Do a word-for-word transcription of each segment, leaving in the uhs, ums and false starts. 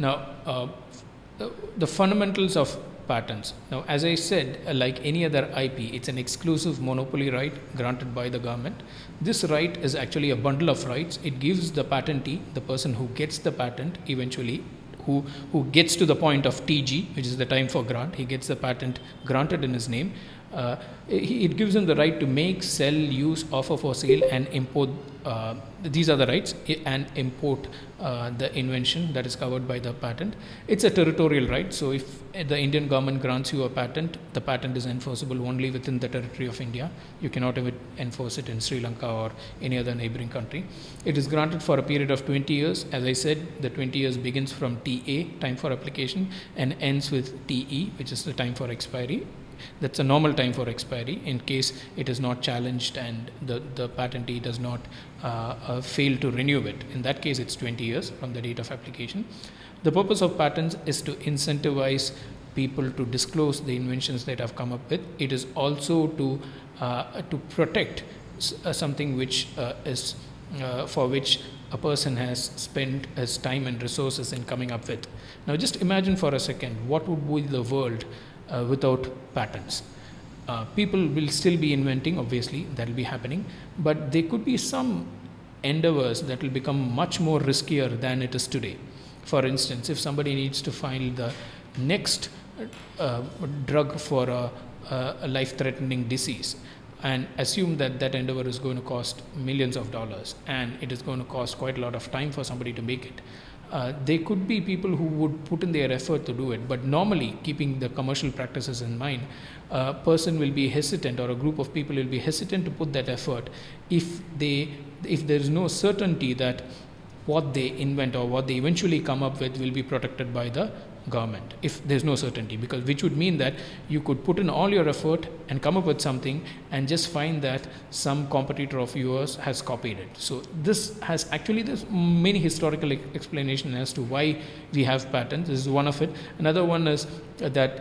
Now, uh, the, the fundamentals of patents. Now, as I said, uh, like any other I P, it's an exclusive monopoly right granted by the government. This right is actually a bundle of rights. It gives the patentee, the person who gets the patent eventually, who, who gets to the point of T G, which is the time for grant, he gets the patent granted in his name. Uh, it gives them the right to make, sell, use, offer for sale, and import. Uh, these are the rights, and import uh, the invention that is covered by the patent. It's a territorial right. So if the Indian government grants you a patent, the patent is enforceable only within the territory of India. You cannot even enforce it in Sri Lanka or any other neighboring country. It is granted for a period of twenty years. As I said, the twenty years begins from T A, time for application, and ends with T E, which is the time for expiry. That's a normal time for expiry in case it is not challenged and the, the patentee does not uh, uh, fail to renew it. In that case, it's twenty years from the date of application. The purpose of patents is to incentivize people to disclose the inventions that have come up with. It is also to, uh, to protect s uh, something which uh, is uh, for which a person has spent his time and resources in coming up with. Now, just imagine for a second, what would be the world Uh, without patents? Uh, people will still be inventing, obviously, that will be happening, but there could be some endeavors that will become much more riskier than it is today. For instance, if somebody needs to find the next uh, drug for a, a life-threatening disease, and assume that that endeavor is going to cost millions of dollars, and it is going to cost quite a lot of time for somebody to make it, Uh, there could be people who would put in their effort to do it, but normally, keeping the commercial practices in mind, a person will be hesitant, or a group of people will be hesitant to put that effort if they, if there is no certainty that what they invent or what they eventually come up with will be protected by the government. If there's no certainty, because which would mean that you could put in all your effort and come up with something and just find that some competitor of yours has copied it. So this has actually, there's many historical explanations as to why we have patents. This is one of it. Another one is that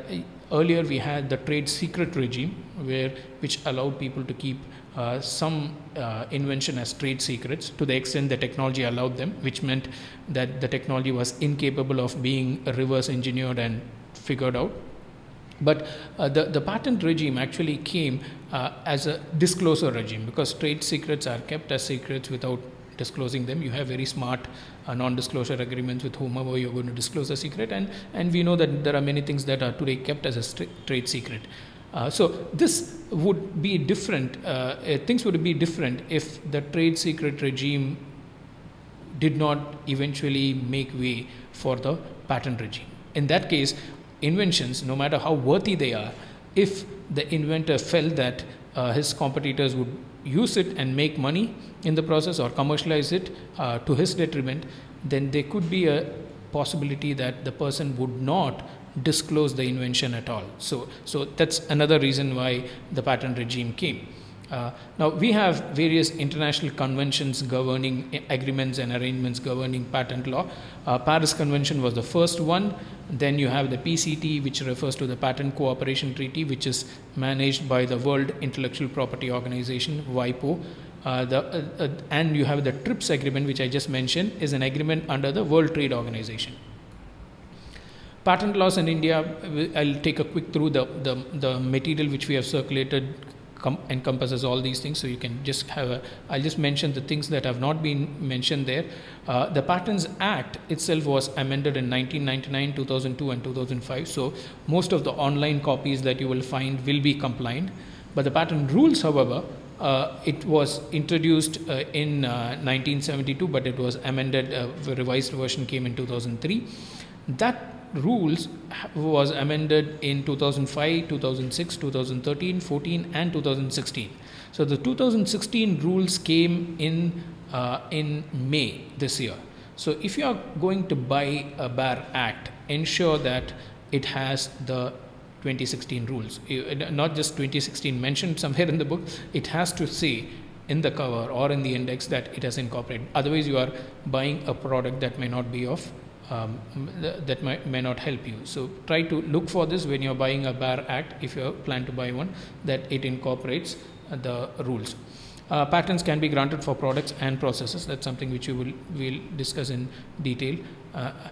earlier we had the trade secret regime, where which allowed people to keep Uh, some uh, invention as trade secrets to the extent the technology allowed them, which meant that the technology was incapable of being reverse engineered and figured out. But uh, the, the patent regime actually came uh, as a disclosure regime, because trade secrets are kept as secrets without disclosing them. You have very smart uh, non-disclosure agreements with whomever you're going to disclose a secret, and, and we know that there are many things that are today kept as a trade secret. Uh, so this would be different, uh, uh, things would be different if the trade secret regime did not eventually make way for the patent regime. In that case, inventions, no matter how worthy they are, if the inventor felt that uh, his competitors would use it and make money in the process or commercialize it uh, to his detriment, then there could be a possibility that the person would not disclose the invention at all. So, so that's another reason why the patent regime came. Uh, now, we have various international conventions governing agreements and arrangements governing patent law. Uh, Paris Convention was the first one. Then you have the P C T, which refers to the Patent Cooperation Treaty, which is managed by the World Intellectual Property Organization, WIPO. Uh, the, uh, uh, and you have the TRIPS Agreement, which I just mentioned, is an agreement under the World Trade Organization. Patent laws in India, I'll take a quick through the, the, the material which we have circulated encompasses all these things, so you can just have a, I'll just mention the things that have not been mentioned there. Uh, the Patents Act itself was amended in nineteen ninety-nine, two thousand two and two thousand five, so most of the online copies that you will find will be compliant. But the patent rules, however, Uh, it was introduced uh, in uh, nineteen seventy-two, but it was amended, uh, the revised version came in two thousand three. That rules was amended in two thousand five, two thousand six, two thousand thirteen, fourteen and two thousand sixteen. So the two thousand sixteen rules came in, uh, in May this year. So if you are going to buy a Bar Act, ensure that it has the twenty sixteen rules, not just twenty sixteen mentioned somewhere in the book. It has to say in the cover or in the index that it has incorporated. Otherwise, you are buying a product that may not be of, um, that may, may not help you. So try to look for this when you're buying a Bar Act, if you plan to buy one, that it incorporates the rules. Uh, patents can be granted for products and processes. That's something which you will we'll discuss in detail. Uh,